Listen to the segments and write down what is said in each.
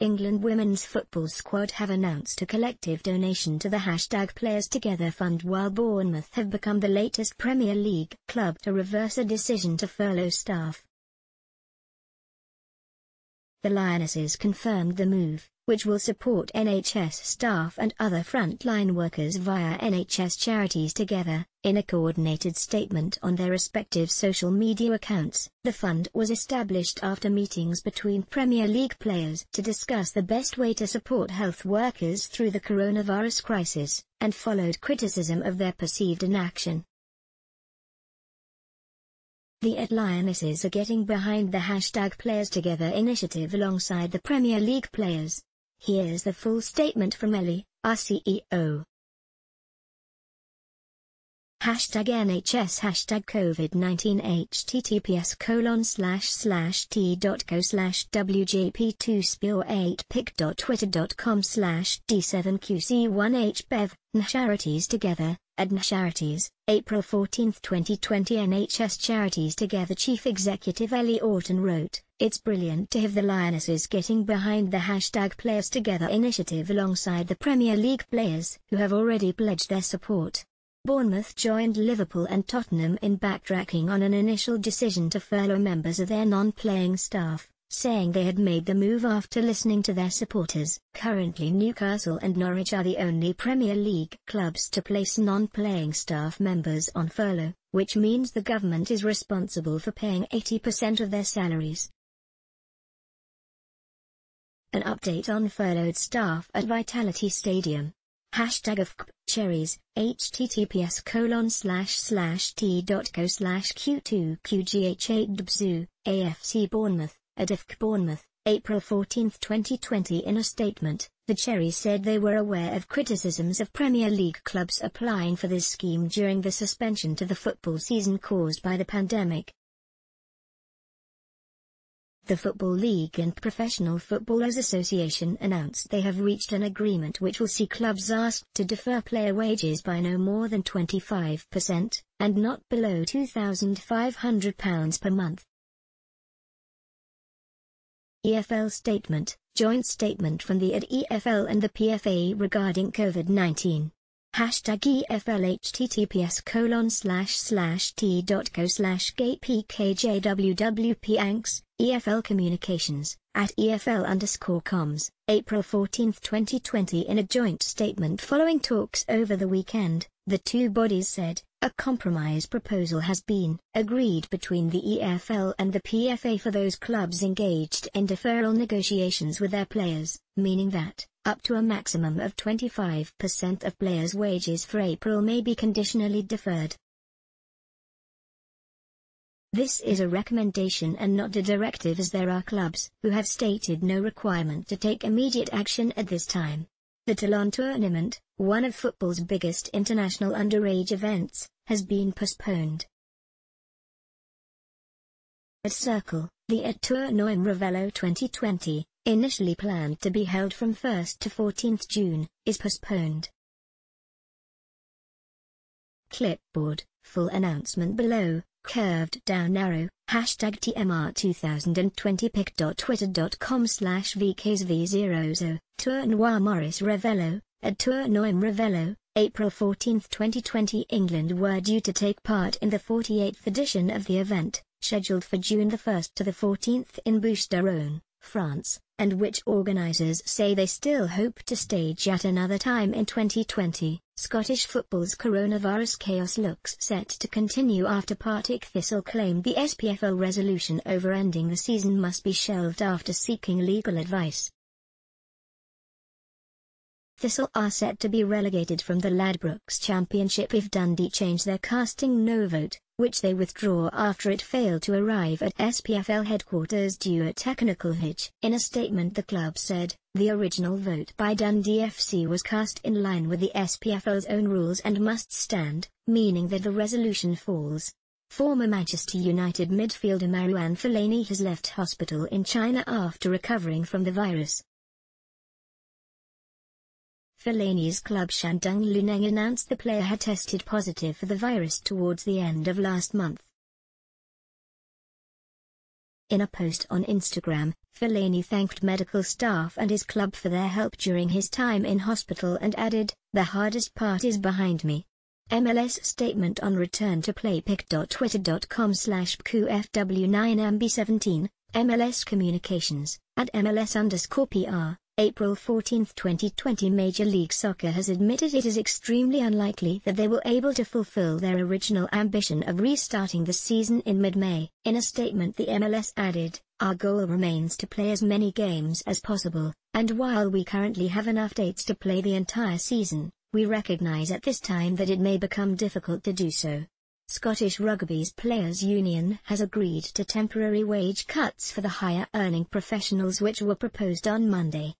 England women's football squad have announced a collective donation to the #PlayersTogether fund, while Bournemouth have become the latest Premier League club to reverse a decision to furlough staff. The Lionesses confirmed the move, which will support NHS staff and other frontline workers via NHS Charities Together. In a coordinated statement on their respective social media accounts, the fund was established after meetings between Premier League players to discuss the best way to support health workers through the coronavirus crisis, and followed criticism of their perceived inaction. The Lionesses are getting behind the #PlayersTogether initiative alongside the Premier League players. Here's the full statement from Ellie, our CEO. #NHS #COVID-19 https://t.co/wjp2spio8pic.twitter.com/d7qc1hbev Charities Together at Charities, April 14, 2020. NHS Charities Together Chief Executive Ellie Orton wrote, "It's brilliant to have the Lionesses getting behind the #PlayersTogether initiative alongside the Premier League players who have already pledged their support." Bournemouth joined Liverpool and Tottenham in backtracking on an initial decision to furlough members of their non-playing staff, saying they had made the move after listening to their supporters. Currently, Newcastle and Norwich are the only Premier League clubs to place non-playing staff members on furlough, which means the government is responsible for paying 80% of their salaries. An update on furloughed staff at Vitality Stadium. #AFCCHERRIES, https://t.co/q2qgh8dbzu, AFC Bournemouth, ADFC Bournemouth, April 14, 2020. In a statement, the Cherries said they were aware of criticisms of Premier League clubs applying for this scheme during the suspension to the football season caused by the pandemic. The Football League and Professional Footballers Association announced they have reached an agreement which will see clubs asked to defer player wages by no more than 25%, and not below £2,500 per month. EFL statement, joint statement from the EFL and the PFA regarding COVID-19. #EFL https://t.co/gapkjwwp/anks, EFL Communications, at EFL_comms, April 14, 2020. In a joint statement following talks over the weekend, the two bodies said, "A compromise proposal has been agreed between the EFL and the PFA for those clubs engaged in deferral negotiations with their players, meaning that up to a maximum of 25% of players' wages for April may be conditionally deferred. This is a recommendation and not a directive, as there are clubs who have stated no requirement to take immediate action at this time." The Toulon tournament, one of football's biggest international underage events, has been postponed. At Circle, the Tournoi Maurice Revello 2020, initially planned to be held from 1 to 14 June, is postponed. Clipboard, full announcement below, curved down arrow, #TMR2020pic.twitter.com/vksv00, Tournoi Maurice Revello, at Tournoi Revello, April 14, 2020. England were due to take part in the 48th edition of the event, scheduled for June 1 to the 14th in Bouches-de-Rhône, France, and which organisers say they still hope to stage at another time in 2020. Scottish football's coronavirus chaos looks set to continue after Partick Thistle claimed the SPFL resolution over ending the season must be shelved after seeking legal advice. Thistle are set to be relegated from the Ladbrokes Championship if Dundee change their casting no vote, which they withdraw after it failed to arrive at SPFL headquarters due a technical hitch. In a statement, the club said, "The original vote by Dundee FC was cast in line with the SPFL's own rules and must stand, meaning that the resolution falls." Former Manchester United midfielder Marouane Fellaini has left hospital in China after recovering from the virus. Fellaini's club Shandong Luneng announced the player had tested positive for the virus towards the end of last month. In a post on Instagram, Fellaini thanked medical staff and his club for their help during his time in hospital and added, "The hardest part is behind me." MLS statement on return to play pic.twitter.com/QFW9MB17, MLS Communications, at MLS_PR, April 14, 2020. Major League Soccer has admitted it is extremely unlikely that they will able to fulfill their original ambition of restarting the season in mid-May. In a statement, the MLS added, "Our goal remains to play as many games as possible, and while we currently have enough dates to play the entire season, we recognize at this time that it may become difficult to do so." Scottish Rugby's Players Union has agreed to temporary wage cuts for the higher-earning professionals which were proposed on Monday.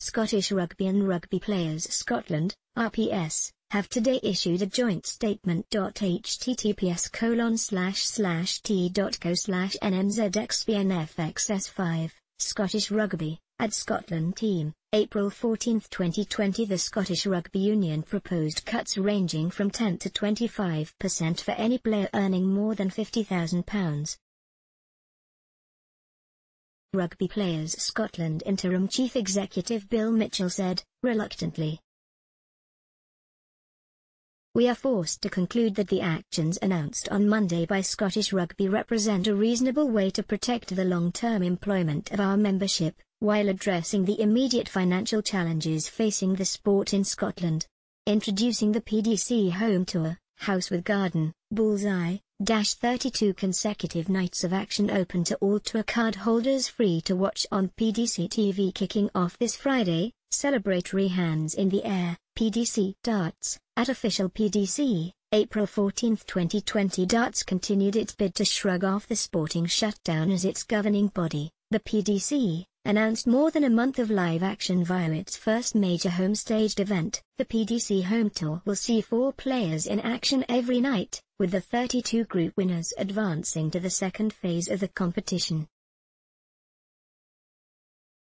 Scottish Rugby and Rugby Players Scotland, RPS, have today issued a joint statement. https://t.co/nmzxbnfxs5, Scottish Rugby, at Scotland Team, April 14, 2020. The Scottish Rugby Union proposed cuts ranging from 10 to 25% for any player earning more than £50,000. Rugby Players Scotland Interim Chief Executive Bill Mitchell said, reluctantly, "We are forced to conclude that the actions announced on Monday by Scottish Rugby represent a reasonable way to protect the long-term employment of our membership, while addressing the immediate financial challenges facing the sport in Scotland. Introducing the PDC Home Tour, House with Garden, Bullseye, 32 consecutive nights of action open to all tour card holders, free to watch on PDC TV, kicking off this Friday, celebratory hands in the air, PDC darts, at official PDC, April 14, 2020. Darts continued its bid to shrug off the sporting shutdown as its governing body, the PDC, announced more than a month of live action via its first major home-staged event. The PDC Home Tour will see 4 players in action every night, with the 32 group winners advancing to the second phase of the competition.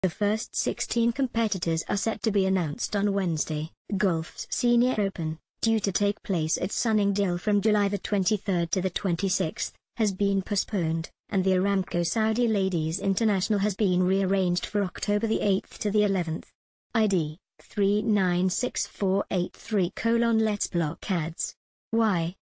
The first 16 competitors are set to be announced on Wednesday. Golf's Senior Open, due to take place at Sunningdale from July the 23rd to the 26th, has been postponed, and the Aramco Saudi Ladies International has been rearranged for October the 8th to the 11th. ID 3964833: Let's Block Ads. Y